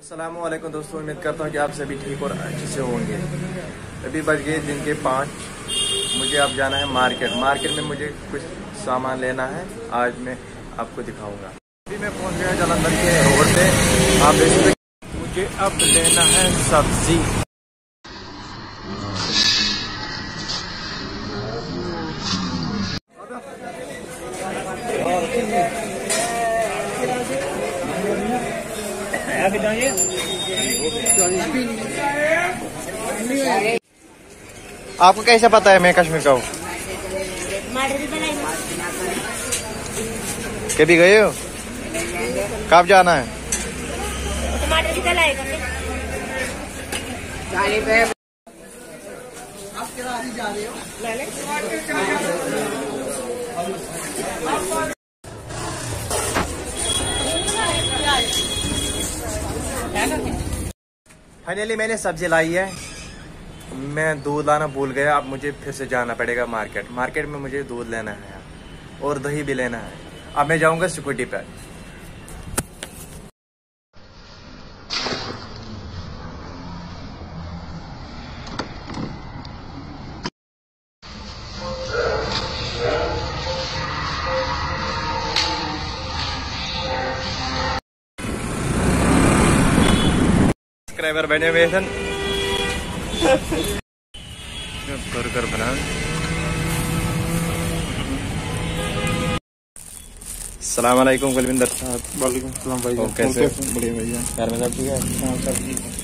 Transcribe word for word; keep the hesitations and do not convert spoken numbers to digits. अस्सलामुअलैकुम दोस्तों, उम्मीद करता हूँ कि आप सभी ठीक और अच्छे से होंगे। अभी बज गए दिन के पाँच। मुझे अब जाना है मार्केट। मार्केट में मुझे कुछ सामान लेना है, आज मैं आपको दिखाऊंगा। अभी मैं पहुँच गया जालंधर के रोड पे। आप देख सकते हैं मुझे अब लेना है सब्जी। आपको कैसे पता है मैं कश्मीर का हूँ? कभी गए हो? कब जाना है? फाइनली मैंने सब्जी लाई है। मैं दूध लाना भूल गया, अब मुझे फिर से जाना पड़ेगा मार्केट। मार्केट में मुझे दूध लेना है और दही भी लेना है। अब मैं जाऊंगा स्कूटी पर। सब्सक्राइबर बने हुए हैं। बर्गर बना। सलाम अलैकुम कुलविंदर साहब। वालेकुम सलाम भाई। ओके सर, बढ़िया भैया। घर में सब ठीक है? हाँ सब ठीक है।